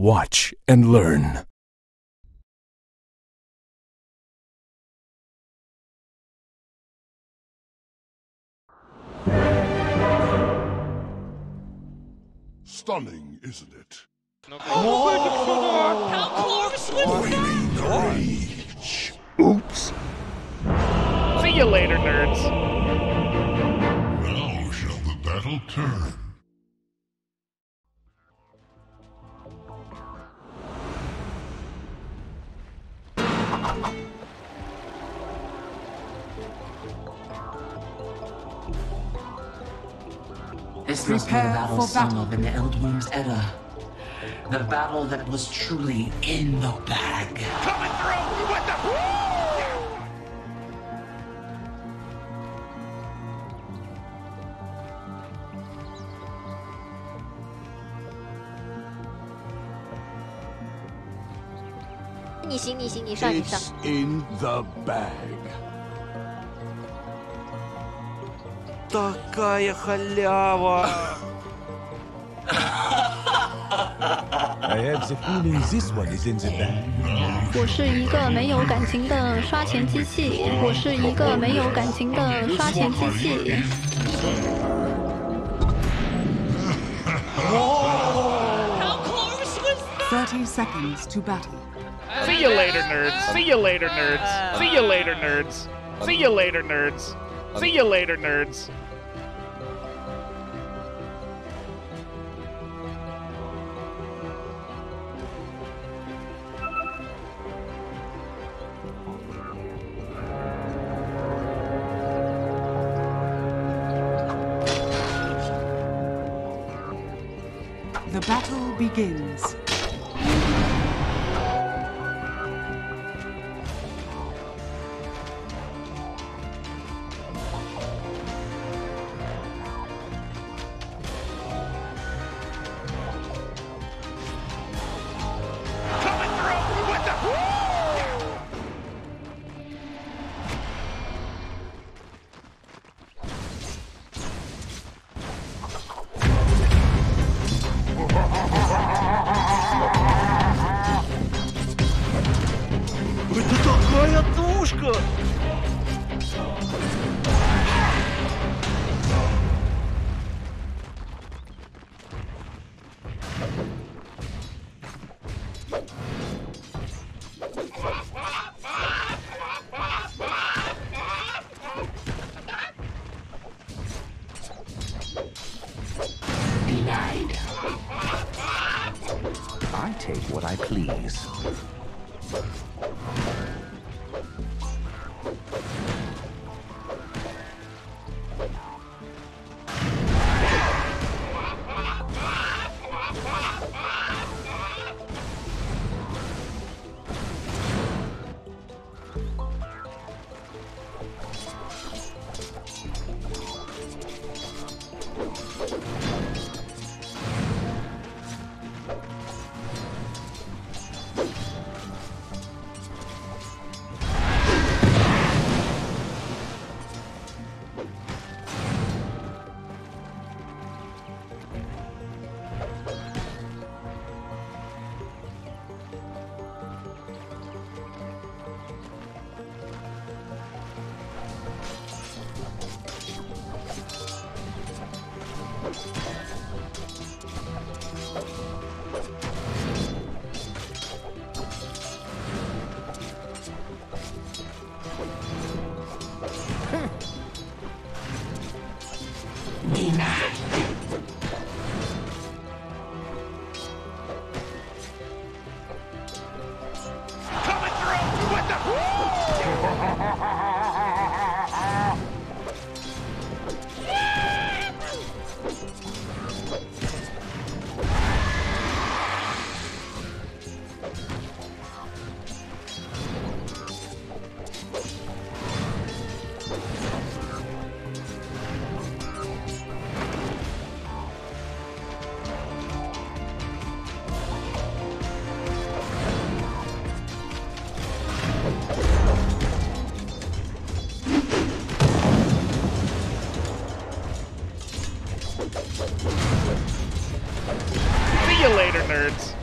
Watch and learn. Stunning, isn't it? Open door! How close was that? Rage. Oops. See you later, nerds. Now shall the battle turn. This must be the battle sung of in the Eldwing's Edda. The battle that was truly in the bag. Coming through! What the... It's in the bag. Такая халява! I have the feeling this one is in the bag. 我是一个没有感情的刷钱机器。How close was that? 30 seconds to battle. See you later, nerds. See you later, nerds. See you later, nerds. See you later, nerds. See you later, nerds. The battle begins. I take what I please. See you later, nerds.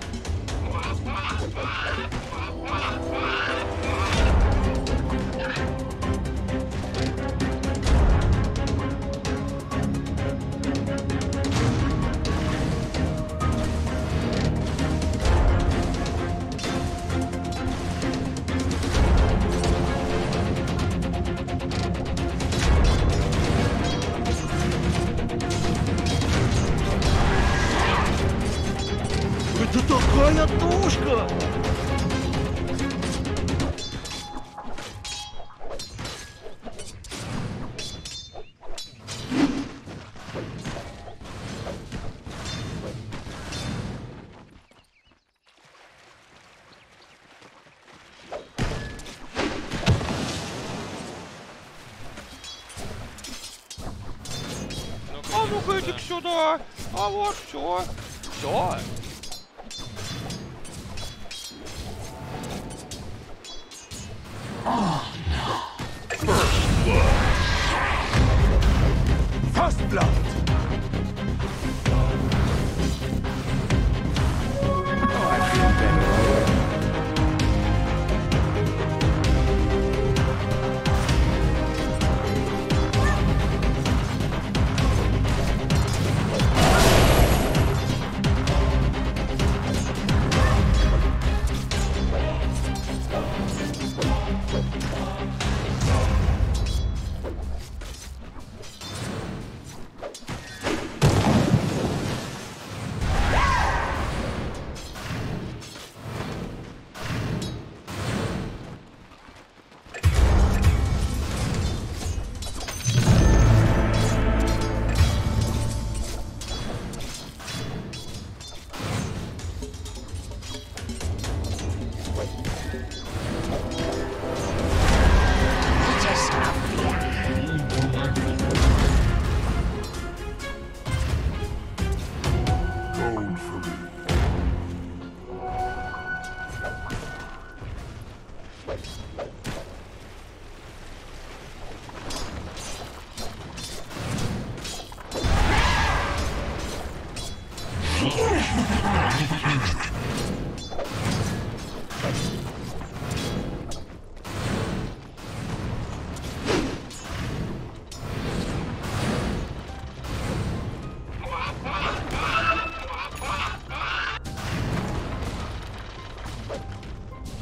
Сюда, а вот все, все.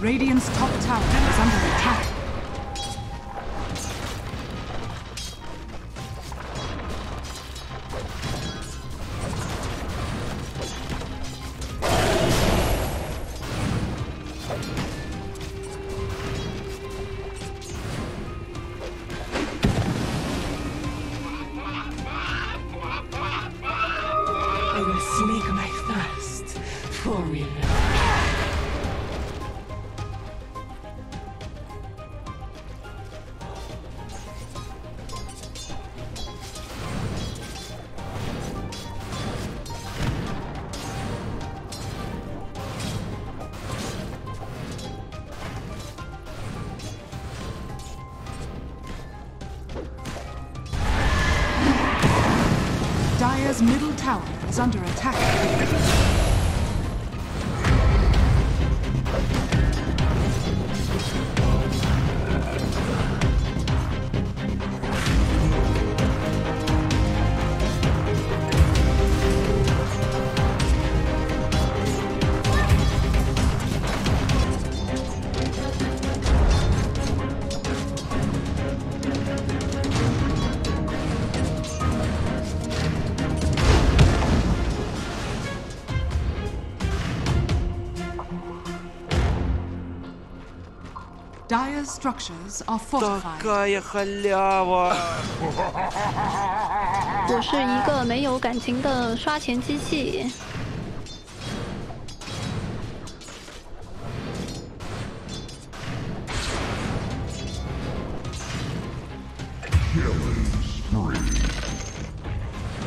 Radiant's top tower is under attack. I will sneak my thirst for revenge. Dire's middle tower is under attack. Dire structures are fortified. такая халява! 我是一个没有感情的刷钱机器。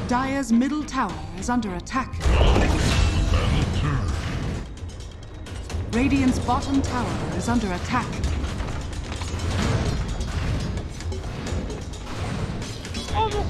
Dire's middle tower is under attack. Radiant's bottom tower is under attack.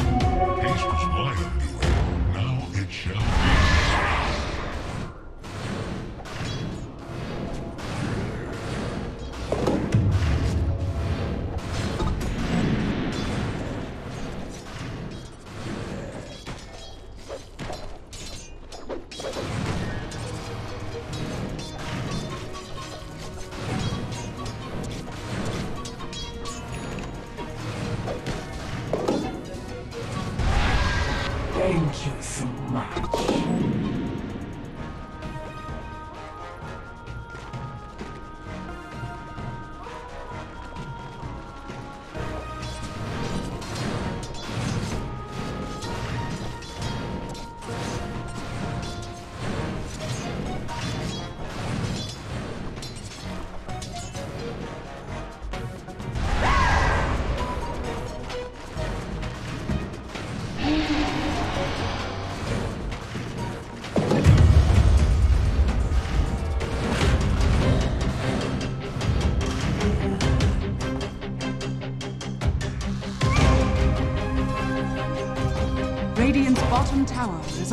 This was my doing. Now it shall be. Thank you so much. Radiant's bottom tower is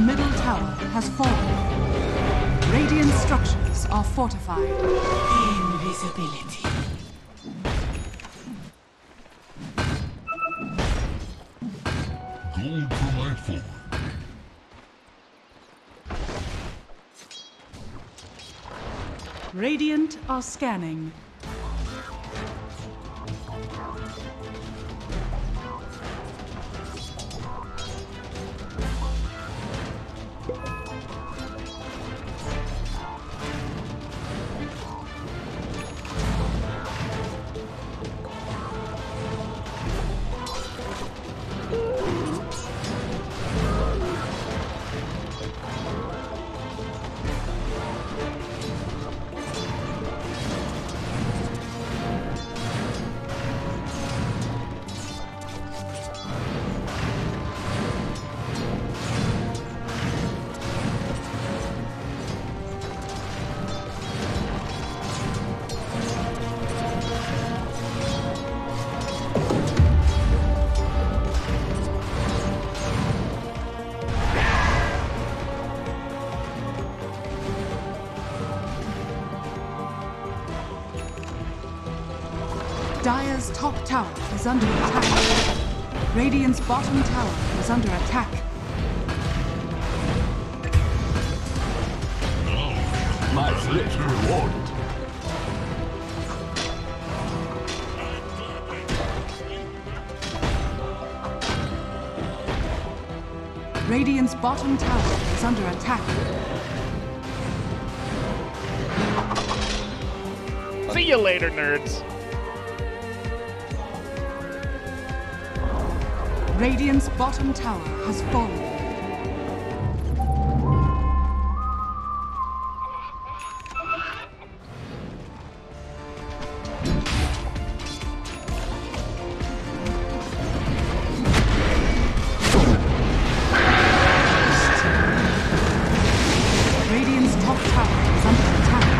Middle tower has fallen. Radiant structures are fortified. Invisibility. Gold for my forward. Radiant are scanning. Dire's top tower is under attack. Radiant's bottom tower is under attack. No. My flip's rewarded. Radiant's bottom tower is under attack. See you later, nerds. Radiant's bottom tower has fallen. Radiant's top tower is under attack.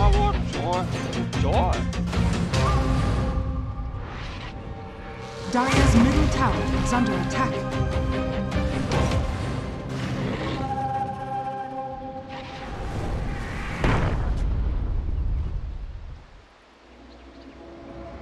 I want joy. Dire's middle tower is under attack.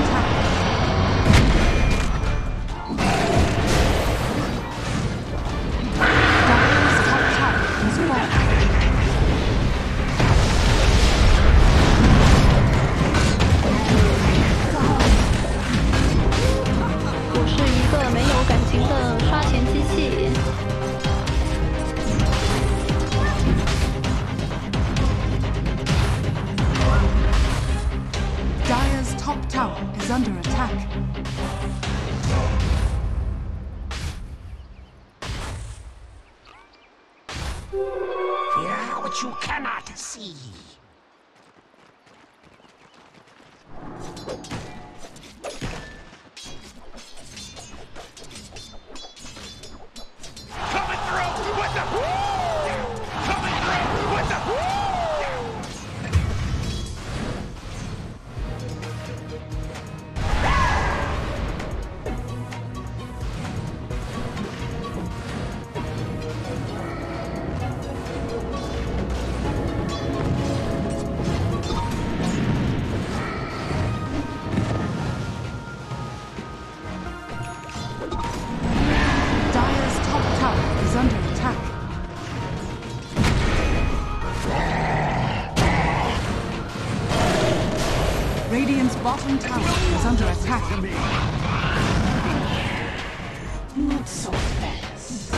attack. Dire's top tower is falling.我是一个没有感情的刷钱机器。 Dire's top tower is under attack. Fear what you cannot see. Radiant's bottom tower is under attack. Not so fast.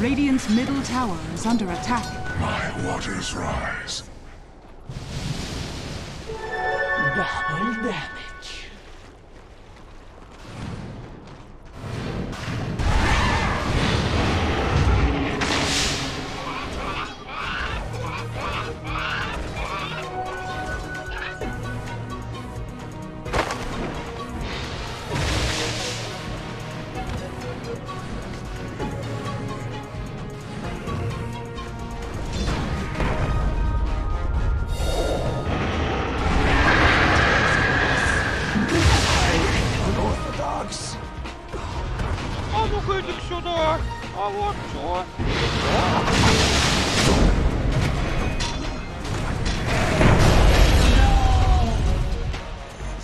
Radiant's middle tower is under attack. My waters rise. Double damage.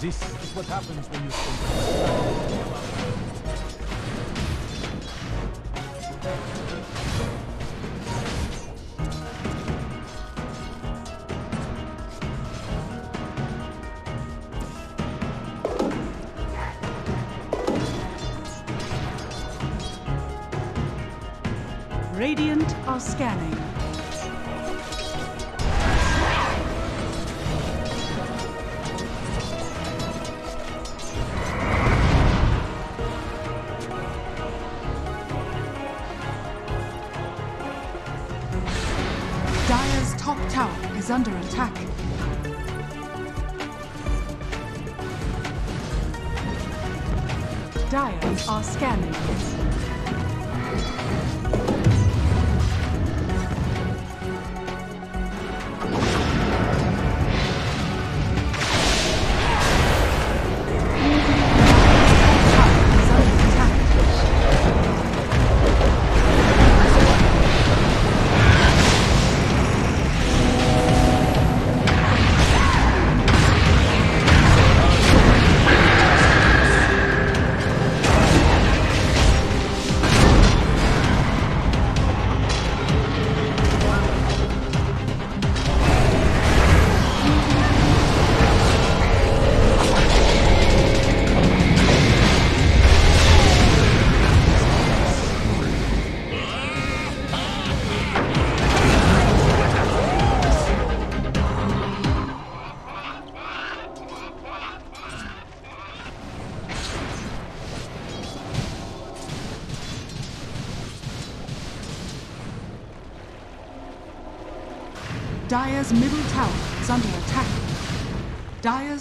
This is what happens when you think. Radiant are scanning. Dire's top tower is under attack. Dire are scanning. Dire's top tower is under attack. Dire's middle tower is under attack. Dire's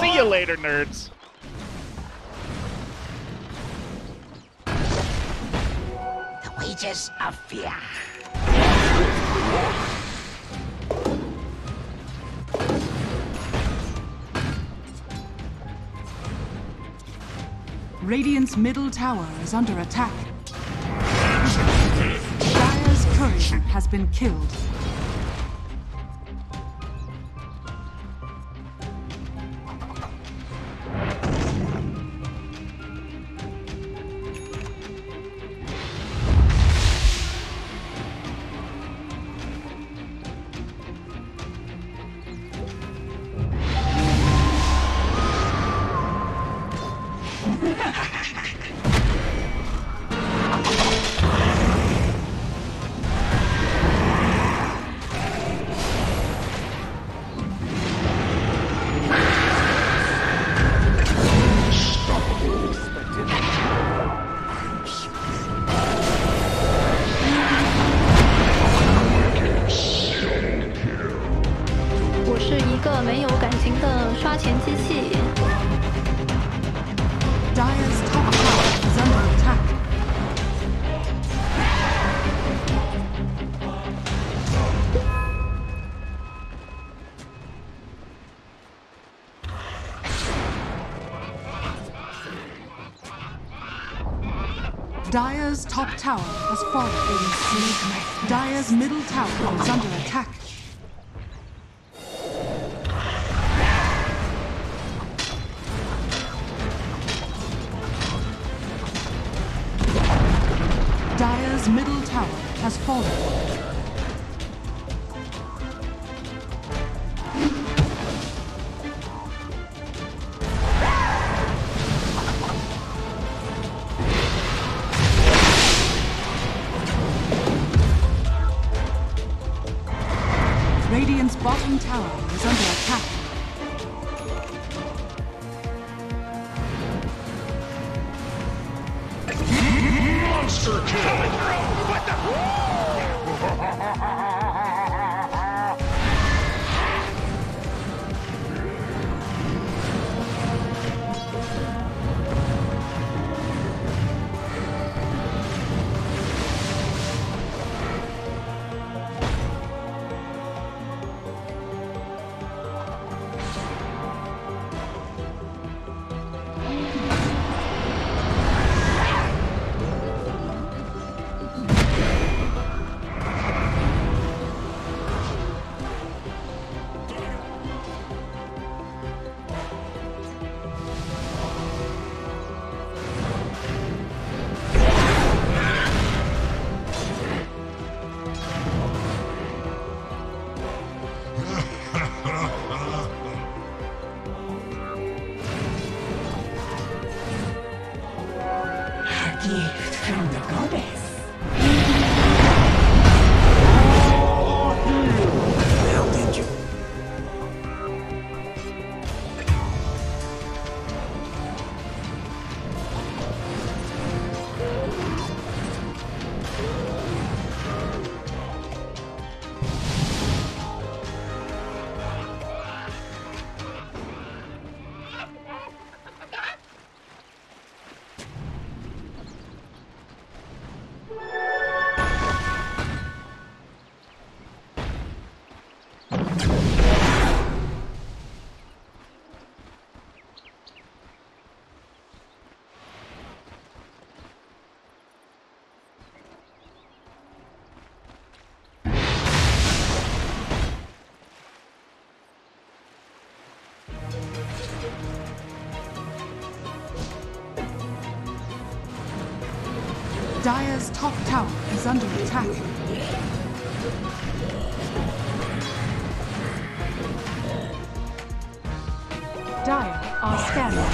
See you later, nerds. The wages of fear. Radiant's middle tower is under attack. Dire's courier has been killed. Dire's top tower has fallen. Dire's middle tower is under attack. Dire's middle tower has fallen. Radiant's bottom tower is under attack. Monster kill! Coming through! What the? Dire's top tower is under attack. Dire are scanning.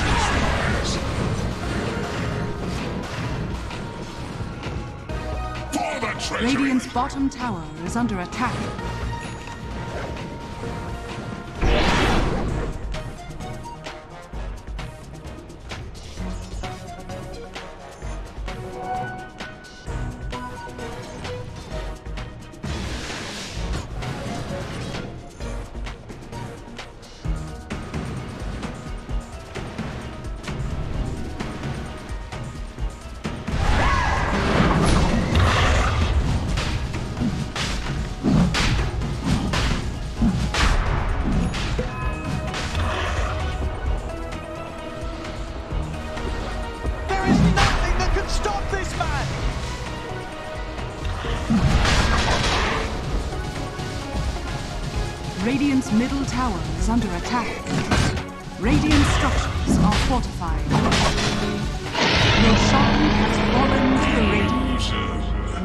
Radiant's bottom tower is under attack. Radiant's middle tower is under attack. Radiant structures are fortified. Your Sharn has fallen to the Radiant.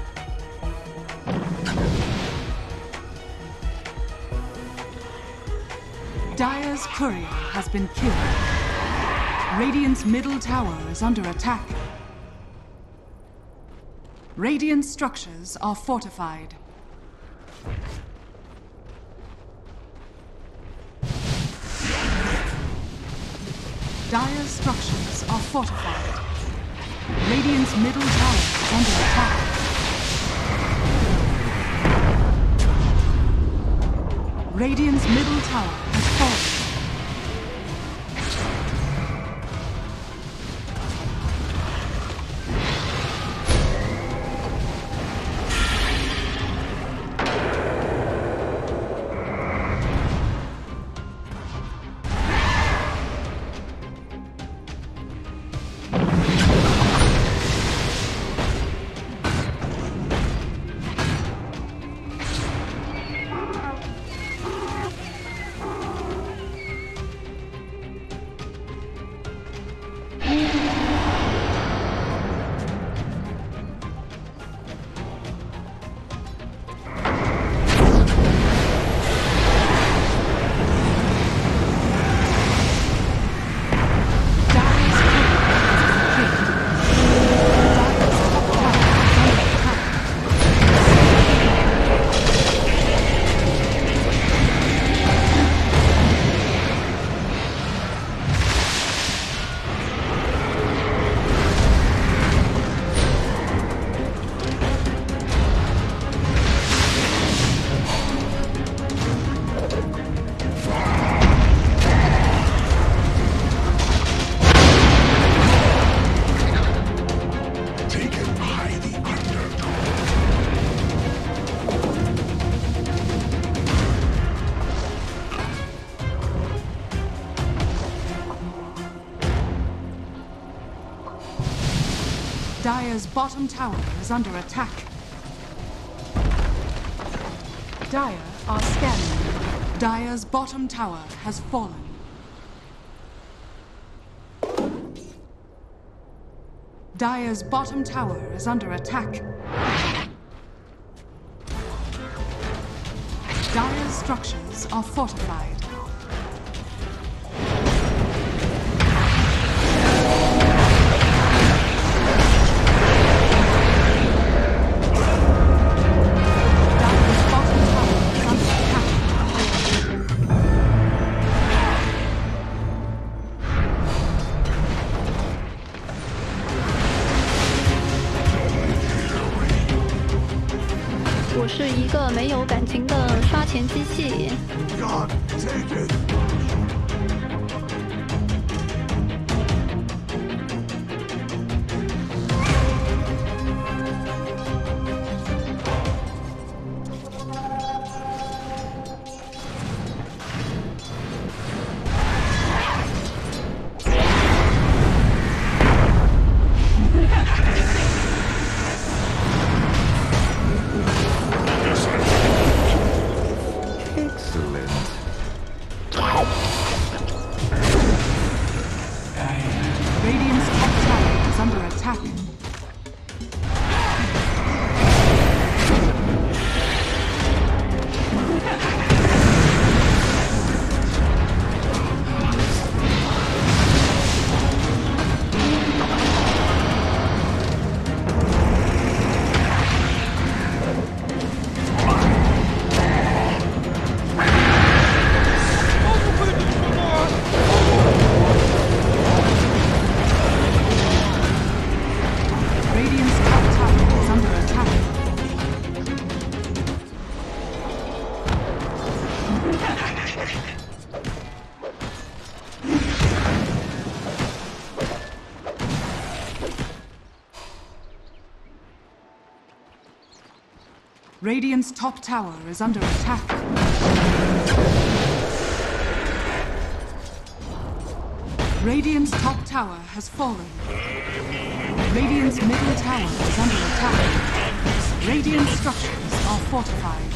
Dire's courier has been killed. Radiant's middle tower is under attack. Radiant structures are fortified. Dire's structures are fortified. Radiant's middle tower is under attack. Radiant's middle tower has Dire's bottom tower is under attack. Dire are scanning. Dire's bottom tower has fallen. Dire's bottom tower is under attack. Dire's structures are fortified. God, take it! Radiant's top tower is under attack. Radiant's top tower has fallen. Radiant's middle tower is under attack. Radiant structures are fortified.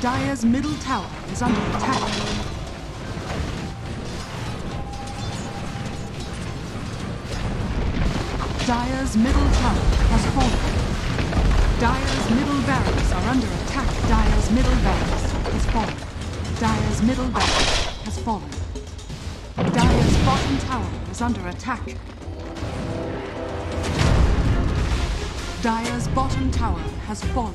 Dire's middle tower is under attack. Dire's middle tower has fallen. Dire's middle barracks are under attack. Dire's middle barracks has fallen. Dire's middle barracks has fallen. Dire's bottom tower is under attack. Dire's bottom tower has fallen.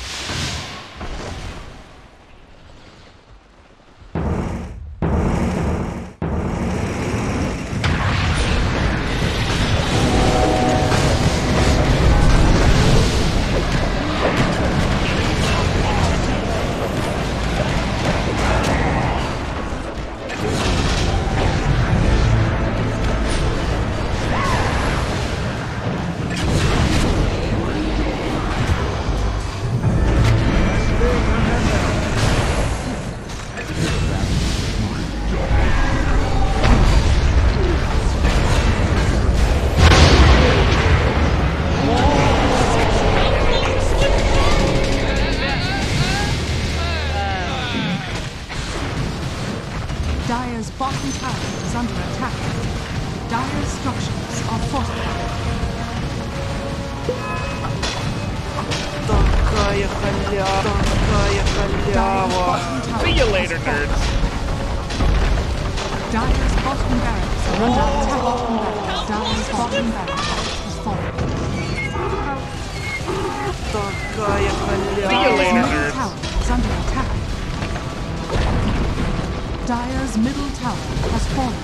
Dire's middle tower has fallen.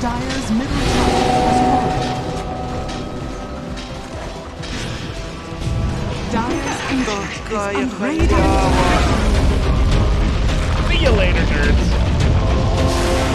Dire's middle tower has fallen. Dire's ancient is unrated. See you later, nerds.